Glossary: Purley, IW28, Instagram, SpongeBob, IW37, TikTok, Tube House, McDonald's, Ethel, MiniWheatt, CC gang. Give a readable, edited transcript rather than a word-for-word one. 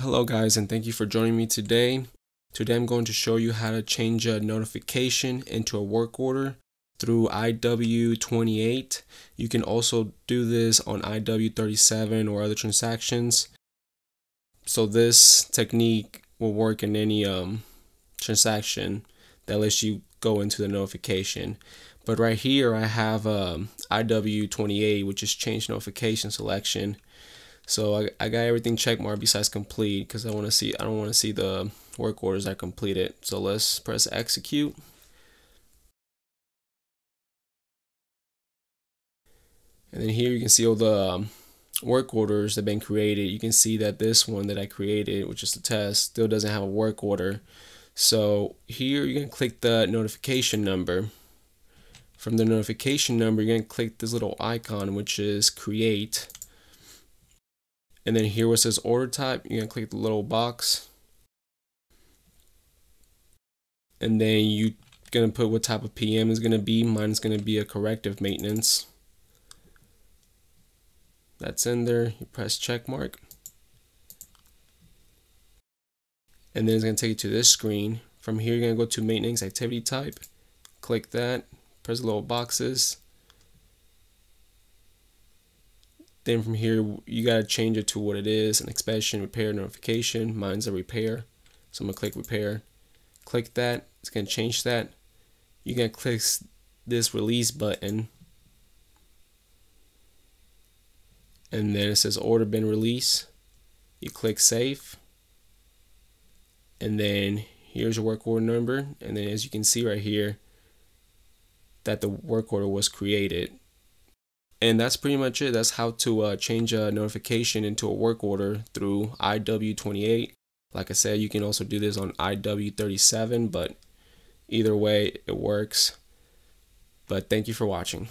Hello guys, and thank you for joining me today. Today I'm going to show you how to change a notification into a work order through IW28. You can also do this on IW37 or other transactions. So this technique will work in any transaction that lets you go into the notification. But right here I have IW28, which is change notification selection. So I got everything check marked besides complete because I don't want to see the work orders I completed. So let's press execute. And then here you can see all the work orders that have been created. You can see that this one that I created, which is the test, still doesn't have a work order. So here you're going to click the notification number. From the notification number, you're going to click this little icon, which is create. And then here where it says order type, you're going to click the little box. And then you're going to put what type of PM is going to be. Mine is going to be a corrective maintenance. That's in there. You press check mark. And then it's going to take you to this screen. From here, you're going to go to maintenance activity type. Click that. Press the little boxes. Then from here, you got to change it to what it is, an expansion, repair, notification. Mine's a repair. So I'm going to click repair. Click that. It's going to change that. You're going to click this release button. And then it says order bin release. You click save. And then here's your work order number. And then as you can see right here, that the work order was created. And that's pretty much it. That's how to change a notification into a work order through IW28. Like I said, you can also do this on IW37, but either way, it works. But thank you for watching.